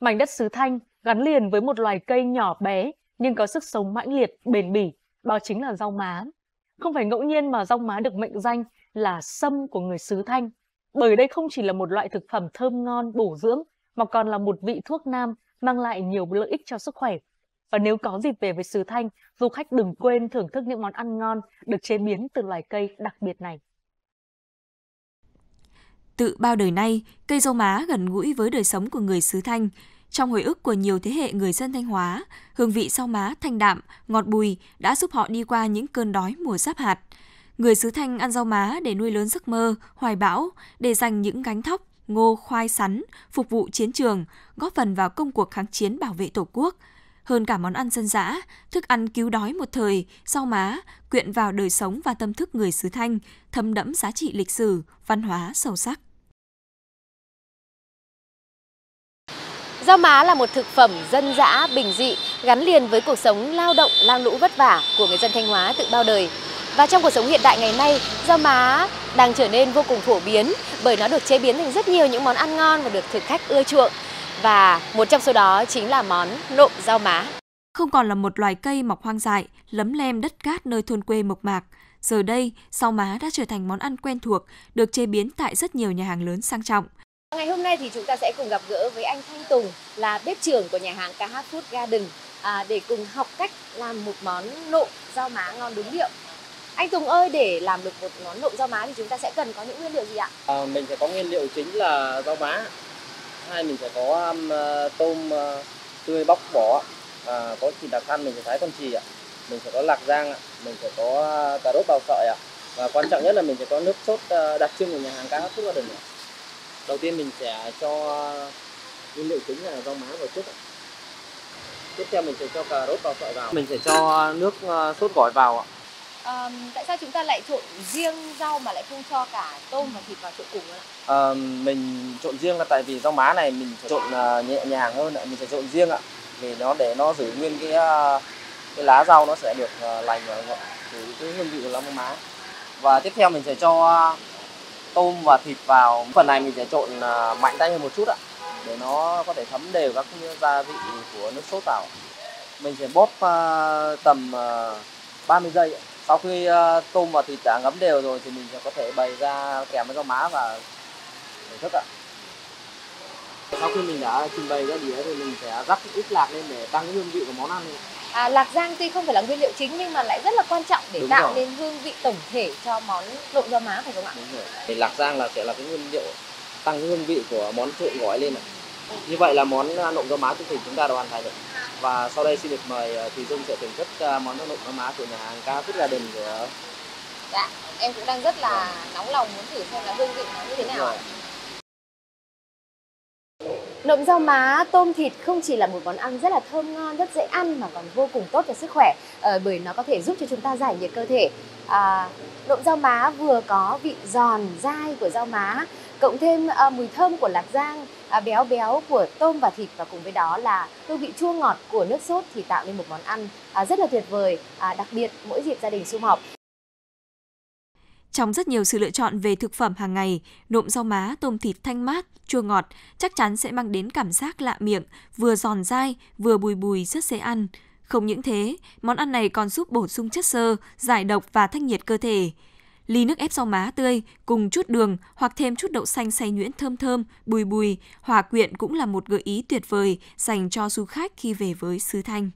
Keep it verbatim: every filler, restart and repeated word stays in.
Mảnh đất xứ Thanh gắn liền với một loài cây nhỏ bé nhưng có sức sống mãnh liệt, bền bỉ, đó chính là rau má. Không phải ngẫu nhiên mà rau má được mệnh danh là sâm của người xứ Thanh, bởi đây không chỉ là một loại thực phẩm thơm ngon, bổ dưỡng, mà còn là một vị thuốc nam mang lại nhiều lợi ích cho sức khỏe. Và nếu có dịp về với xứ Thanh, du khách đừng quên thưởng thức những món ăn ngon được chế biến từ loài cây đặc biệt này. Từ bao đời nay, cây rau má gần gũi với đời sống của người xứ Thanh. Trong hồi ức của nhiều thế hệ người dân Thanh Hóa, hương vị rau má thanh đạm, ngọt bùi đã giúp họ đi qua những cơn đói mùa giáp hạt. Người xứ Thanh ăn rau má để nuôi lớn giấc mơ, hoài bão, để dành những gánh thóc, ngô, khoai, sắn, phục vụ chiến trường, góp phần vào công cuộc kháng chiến bảo vệ Tổ quốc. Hơn cả món ăn dân dã, thức ăn cứu đói một thời, rau má quyện vào đời sống và tâm thức người xứ Thanh, thấm đẫm giá trị lịch sử, văn hóa sâu sắc. Rau má là một thực phẩm dân dã, bình dị, gắn liền với cuộc sống lao động, lang lũ vất vả của người dân Thanh Hóa từ bao đời. Và trong cuộc sống hiện đại ngày nay, rau má đang trở nên vô cùng phổ biến bởi nó được chế biến thành rất nhiều những món ăn ngon và được thực khách ưa chuộng. Và một trong số đó chính là món nộm rau má. Không còn là một loài cây mọc hoang dại, lấm lem đất cát nơi thôn quê mộc mạc. Giờ đây, rau má đã trở thành món ăn quen thuộc, được chế biến tại rất nhiều nhà hàng lớn sang trọng. Ngày hôm nay thì chúng ta sẽ cùng gặp gỡ với anh Thanh Tùng, là bếp trưởng của nhà hàng Kahat Food Garden, à, để cùng học cách làm một món nộm rau má ngon đúng điệu. Anh Tùng ơi, để làm được một món nộm rau má thì chúng ta sẽ cần có những nguyên liệu gì ạ? À, mình sẽ có nguyên liệu chính là rau má. Hai mình sẽ có um, tôm uh, tươi bóc vỏ, à, có thịt đặc săn mình sẽ thái con chì ạ. Mình sẽ có lạc rang ạ, mình sẽ có uh, cà rốt bào sợi ạ. Và quan trọng nhất là mình sẽ có nước sốt uh, đặc trưng của nhà hàng Kahat Food Garden ạ. Đầu tiên mình sẽ cho nguyên liệu chính là rau má vào trước. Tiếp theo mình sẽ cho cà rốt vào sợi vào. Mình sẽ cho nước sốt gỏi vào ạ. À, tại sao chúng ta lại trộn riêng rau mà lại không cho cả tôm và thịt vào trộn cùng ạ? À, mình trộn riêng là tại vì rau má này mình trộn nhẹ nhàng hơn ạ. Mình sẽ trộn riêng ạ. Vì nó để nó giữ nguyên cái cái lá rau nó sẽ được lành và ngọt, cái hương vị của rau má. Và tiếp theo mình sẽ cho tôm và thịt vào. Phần này mình sẽ trộn mạnh tay hơn một chút ạ, để nó có thể thấm đều các gia vị của nước sốt vào. Mình sẽ bóp tầm ba mươi giây. Sau khi tôm và thịt đã ngấm đều rồi thì mình sẽ có thể bày ra kèm với rau má và thưởng thức ạ. Sau khi mình đã trình bày ra đĩa thì mình sẽ rắc ít lạc lên để tăng hương vị của món ăn. À, lạc rang tuy không phải là nguyên liệu chính nhưng mà lại rất là quan trọng để Đúng tạo rồi. nên hương vị tổng thể cho món nộm rau má phải không ạ? Đúng rồi. Thì lạc rang là sẽ là cái nguyên liệu tăng hương vị của món trộn gói lên ạ. Ừ. Như vậy là món nộm rau má của chúng ta đã hoàn thành rồi. Và sau đây xin được mời Thùy Dung sẽ thưởng thức món nộm rau má của nhà hàng Kahat Food Garden của. Dạ, em cũng đang rất là ừ. nóng lòng muốn thử xem là hương vị nó như thế Đúng nào. Rồi. Nộm rau má, tôm thịt không chỉ là một món ăn rất là thơm ngon, rất dễ ăn mà còn vô cùng tốt cho sức khỏe, à, bởi nó có thể giúp cho chúng ta giải nhiệt cơ thể. À, nộm rau má vừa có vị giòn, dai của rau má, cộng thêm à, mùi thơm của lạc rang, à, béo béo của tôm và thịt, và cùng với đó là hương vị chua ngọt của nước sốt thì tạo nên một món ăn à, rất là tuyệt vời, à, đặc biệt mỗi dịp gia đình sum họp. Trong rất nhiều sự lựa chọn về thực phẩm hàng ngày, nộm rau má, tôm thịt thanh mát, chua ngọt chắc chắn sẽ mang đến cảm giác lạ miệng, vừa giòn dai, vừa bùi bùi rất dễ ăn. Không những thế, món ăn này còn giúp bổ sung chất xơ, giải độc và thanh nhiệt cơ thể. Ly nước ép rau má tươi cùng chút đường hoặc thêm chút đậu xanh xay nhuyễn thơm thơm, bùi bùi, hòa quyện cũng là một gợi ý tuyệt vời dành cho du khách khi về với xứ Thanh.